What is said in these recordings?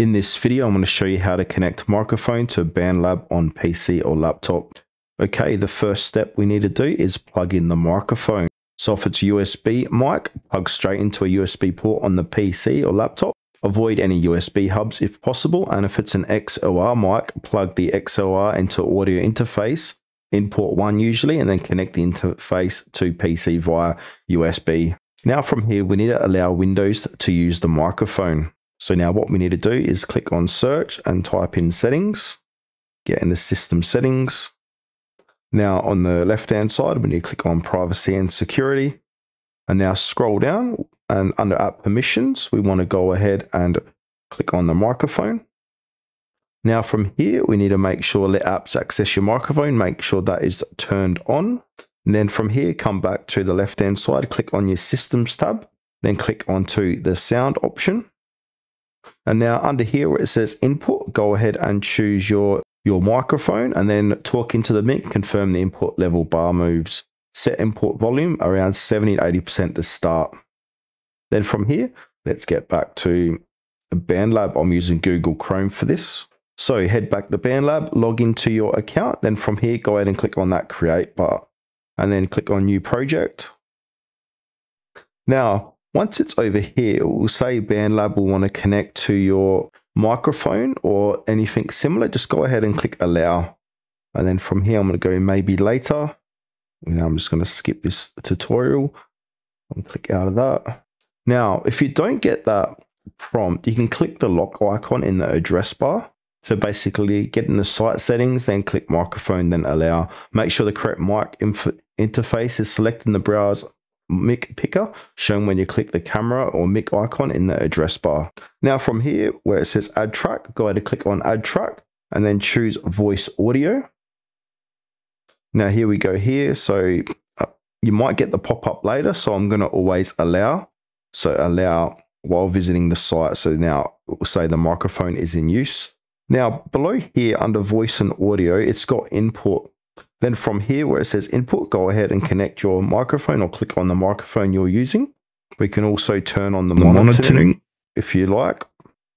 In this video, I'm going to show you how to connect microphone to BandLab on PC or laptop. Okay, the first step we need to do is plug in the microphone. So if it's USB mic, plug straight into a USB port on the PC or laptop. Avoid any USB hubs if possible, and if it's an XLR mic, plug the XLR into audio interface in port 1 usually, and then connect the interface to PC via USB. Now from here, we need to allow Windows to use the microphone. So now what we need to do is click on search and type in settings, get in the system settings. Now on the left-hand side, we need to click on privacy and security, and now scroll down. And under app permissions, we want to go ahead and click on the microphone. Now from here, we need to make sure let apps access your microphone, make sure that is turned on. And then from here, come back to the left-hand side, click on your systems tab, then click onto the sound option. And now under here where it says input, go ahead and choose your microphone and then talk into the mic, confirm the input level bar moves. Set input volume around 70 to 80% to start. Then from here, let's get back to BandLab. I'm using Google Chrome for this. So head back to BandLab, log into your account. Then from here, go ahead and click on that create bar and then click on new project. Now, once it's over here, it will say BandLab will want to connect to your microphone or anything similar. Just go ahead and click allow. And then from here, I'm going to go maybe later. Now I'm just going to skip this tutorial and click out of that. Now, if you don't get that prompt, you can click the lock icon in the address bar. So basically get in the site settings, then click microphone, then allow. Make sure the correct mic interface is selected in the browse mic picker, shown when you click the camera or mic icon in the address bar. Now from here, where it says add track, go ahead and click on add track and then choose voice audio. Now here we go here. So you might get the pop-up later. So I'm going to always allow. So allow while visiting the site. So now it will say the microphone is in use. Now below here under voice and audio, it's got input. Then from here where it says input, go ahead and connect your microphone or click on the microphone you're using. We can also turn on the monitoring if you like,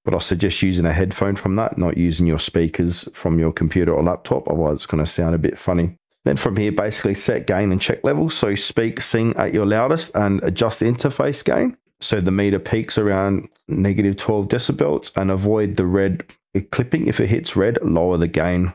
but I suggest using a headphone from that, not using your speakers from your computer or laptop. Otherwise it's going to sound a bit funny. Then from here, basically set gain and check level. So speak, sing at your loudest and adjust the interface gain. So the meter peaks around -12 decibels and avoid the red clipping. If it hits red, lower the gain.